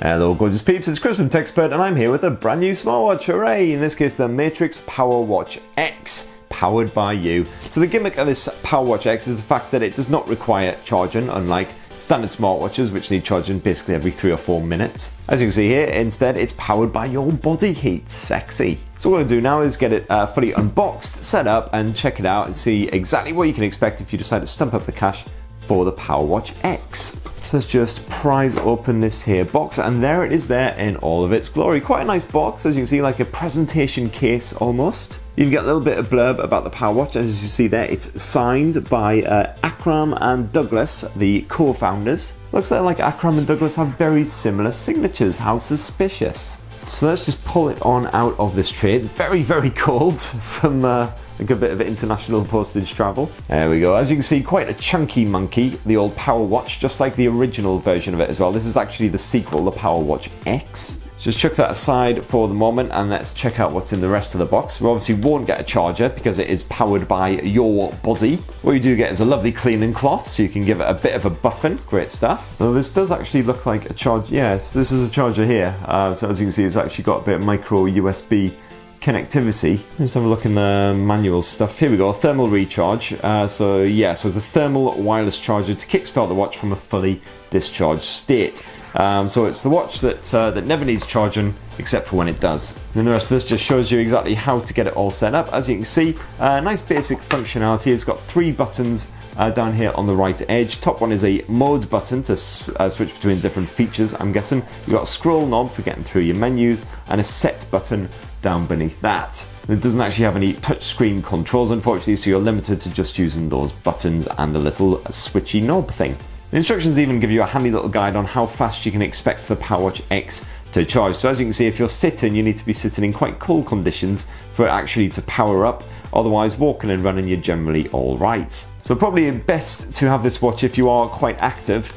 Hello gorgeous peeps, it's Chris from Tech Spurt and I'm here with a brand new smartwatch, hooray! In this case the Matrix Powerwatch X, powered by you. So the gimmick of this Powerwatch X is the fact that it does not require charging, unlike standard smartwatches which need charging basically every 3 or 4 minutes. As you can see here, instead it's powered by your body heat, sexy. So what we're going to do now is get it fully unboxed, set up and check it out and see exactly what you can expect if you decide to stump up the cash for the Powerwatch X. So let's just prise open this here box, and there it is there in all of its glory. Quite a nice box, as you can see, like a presentation case almost. You've got a little bit of blurb about the Powerwatch, as you see there. It's signed by Akram and Douglas, the co-founders. Looks like Akram and Douglas have very similar signatures, how suspicious. So let's just pull it on out of this tray. It's very, very cold from a good bit of international postage travel. There we go. As you can see, quite a chunky monkey, the old Powerwatch, just like the original version of it as well. This is actually the sequel, the Powerwatch X. Just chuck that aside for the moment and let's check out what's in the rest of the box. We obviously won't get a charger because it is powered by your body. What you do get is a lovely cleaning cloth so you can give it a bit of a buffing. Great stuff. Now this does actually look like a charger. Yes, this is a charger here. So as you can see, it's actually got a bit of micro USB connectivity. Let's have a look in the manual stuff. Here we go, thermal recharge. So it's a thermal wireless charger to kickstart the watch from a fully discharged state. So it's the watch that never needs charging except for when it does. And then the rest of this just shows you exactly how to get it all set up. As you can see, nice basic functionality. It's got 3 buttons down here on the right edge. Top one is a modes button to switch between different features, I'm guessing. You've got a scroll knob for getting through your menus and a set button down beneath that. It doesn't actually have any touchscreen controls, unfortunately, so you're limited to just using those buttons and the little switchy knob thing. The instructions even give you a handy little guide on how fast you can expect the Powerwatch X to charge. So as you can see, if you're sitting, you need to be sitting in quite cold conditions for it actually to power up. Otherwise, walking and running, you're generally all right. So probably best to have this watch if you are quite active.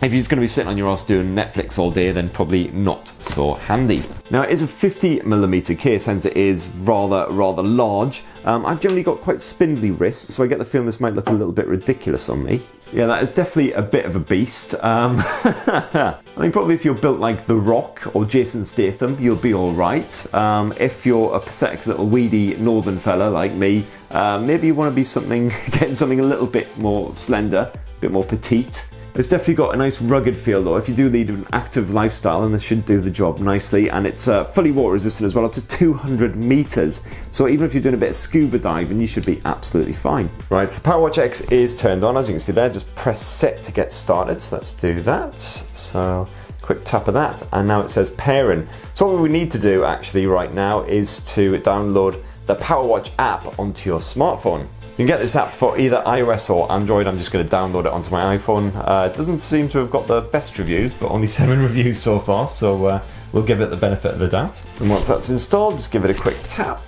If you're just going to be sitting on your ass doing Netflix all day, then probably not so handy. Now it is a 50mm case, hence it is rather large. I've generally got quite spindly wrists, so I get the feeling this might look a little bit ridiculous on me. Yeah, that is definitely a bit of a beast. I think probably if you're built like The Rock or Jason Statham, you'll be all right. If you're a pathetic little weedy northern fella like me, maybe you want to be getting something a little bit more slender, a bit more petite. It's definitely got a nice rugged feel though, if you do lead an active lifestyle, and this should do the job nicely. And it's fully water resistant as well, up to 200 meters. So even if you're doing a bit of scuba diving, you should be absolutely fine. Right, so the Powerwatch X is turned on, as you can see there, just press set to get started. So let's do that. So quick tap of that, and now it says pairing. So what we need to do actually right now is to download the Powerwatch app onto your smartphone. You can get this app for either iOS or Android. I'm just going to download it onto my iPhone. It doesn't seem to have got the best reviews, but only 7 reviews so far, so we'll give it the benefit of the doubt. And once that's installed, just give it a quick tap.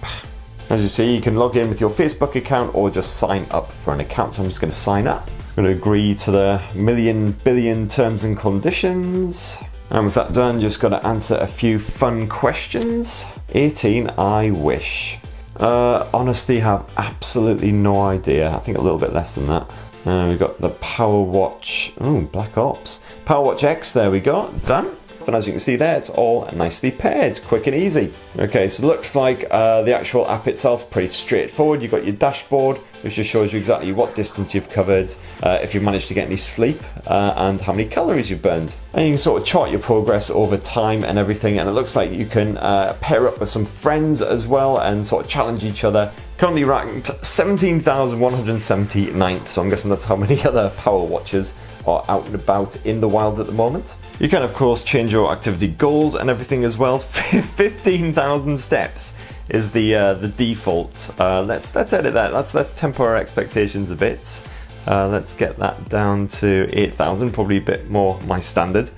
As you see, you can log in with your Facebook account or just sign up for an account, so I'm just going to sign up. I'm going to agree to the million billion terms and conditions. And with that done, just got to answer a few fun questions. 18, I wish. Honestly, have absolutely no idea. I think a little bit less than that. We've got the Powerwatch. Oh, Black Ops. Powerwatch X. There we go. Done. And as you can see there, it's all nicely paired, quick and easy. Okay, so looks like the actual app itself is pretty straightforward. You've got your dashboard, which just shows you exactly what distance you've covered, if you've managed to get any sleep, and how many calories you've burned. And you can sort of chart your progress over time and everything, and it looks like you can pair up with some friends as well and sort of challenge each other. Currently ranked 17,179th, so I'm guessing that's how many other Powerwatches are out and about in the wild at the moment. You can of course change your activity goals and everything as well. 15,000 steps is the default. Let's edit that. Let's temper our expectations a bit. Let's get that down to 8,000, probably a bit more my standard.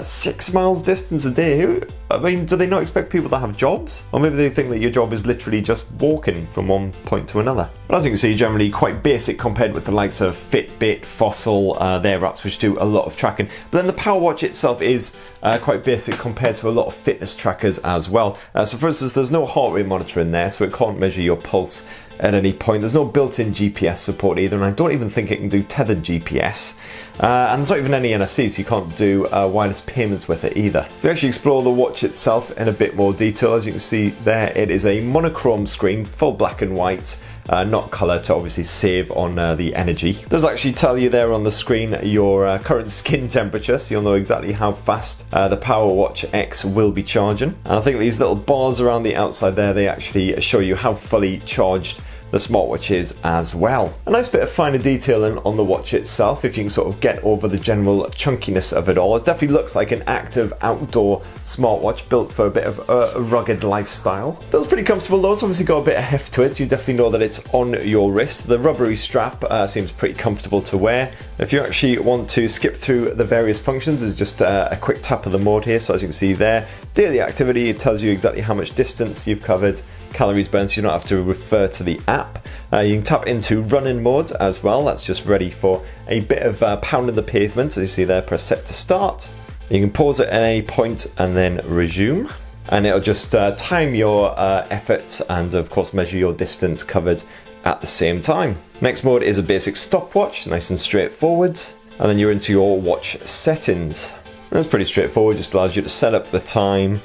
6 miles distance a day. I mean, do they not expect people to have jobs? Or maybe they think that your job is literally just walking from one point to another. But as you can see, generally quite basic compared with the likes of Fitbit, Fossil, their apps which do a lot of tracking. But then the Powerwatch itself is quite basic compared to a lot of fitness trackers as well. So for instance, there's no heart rate monitor in there, so it can't measure your pulse at any point. There's no built-in GPS support either, and I don't even think it can do tethered GPS. And there's not even any NFC, so you can't do wireless payments with it either. If we actually explore the watch itself in a bit more detail, as you can see there, it is a monochrome screen, full black and white, not color, to obviously save on the energy. It does actually tell you there on the screen your current skin temperature, so you'll know exactly how fast the Powerwatch X will be charging. And I think these little bars around the outside there, they actually show you how fully charged the smartwatch is as well. A nice bit of finer detailing on the watch itself, if you can sort of get over the general chunkiness of it all. It definitely looks like an active outdoor smartwatch built for a bit of a rugged lifestyle. Feels pretty comfortable though. It's obviously got a bit of heft to it, so you definitely know that it's on your wrist. The rubbery strap seems pretty comfortable to wear. If you actually want to skip through the various functions, it's just a quick tap of the mode here. So as you can see there, daily activity, it tells you exactly how much distance you've covered, calories burned, so you don't have to refer to the app. You can tap into running mode as well. That's just ready for a bit of pounding the pavement. As you see there, press set to start. You can pause it at any point and then resume. And it'll just time your efforts and of course measure your distance covered at the same time. Next mode is a basic stopwatch, nice and straightforward. And then you're into your watch settings. And that's pretty straightforward, just allows you to set up the time.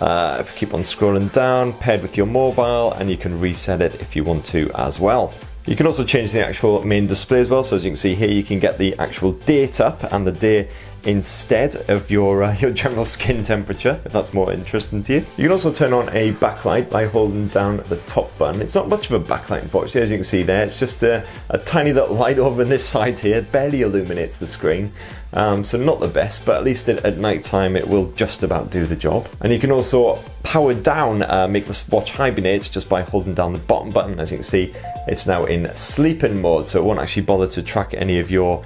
If you keep on scrolling down, paired with your mobile, and you can reset it if you want to as well. You can also change the actual main display as well, so as you can see here, you can get the actual date up and the day instead of your general skin temperature, if that's more interesting to you. You can also turn on a backlight by holding down the top button. It's not much of a backlight, unfortunately, as you can see there. It's just a tiny little light over on this side here, barely illuminates the screen. So not the best, but at least at night time it will just about do the job. And you can also power down, make the watch hibernate just by holding down the bottom button. As you can see, it's now in sleeping mode, so it won't actually bother to track any of your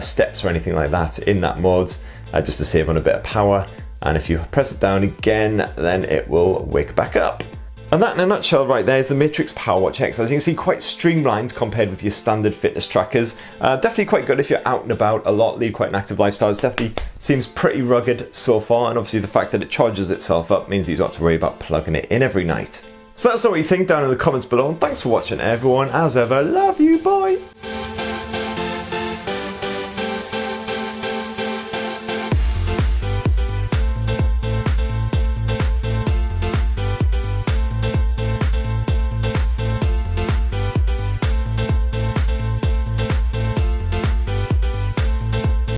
steps or anything like that in that mode, just to save on a bit of power. And if you press it down again, then it will wake back up. And that in a nutshell right there is the Matrix Powerwatch X. As you can see, quite streamlined compared with your standard fitness trackers. Definitely quite good if you're out and about a lot, lead quite an active lifestyle. It definitely seems pretty rugged so far, and obviously the fact that it charges itself up means that you don't have to worry about plugging it in every night. So let us know what you think down in the comments below, and thanks for watching everyone. As ever, love you, bye!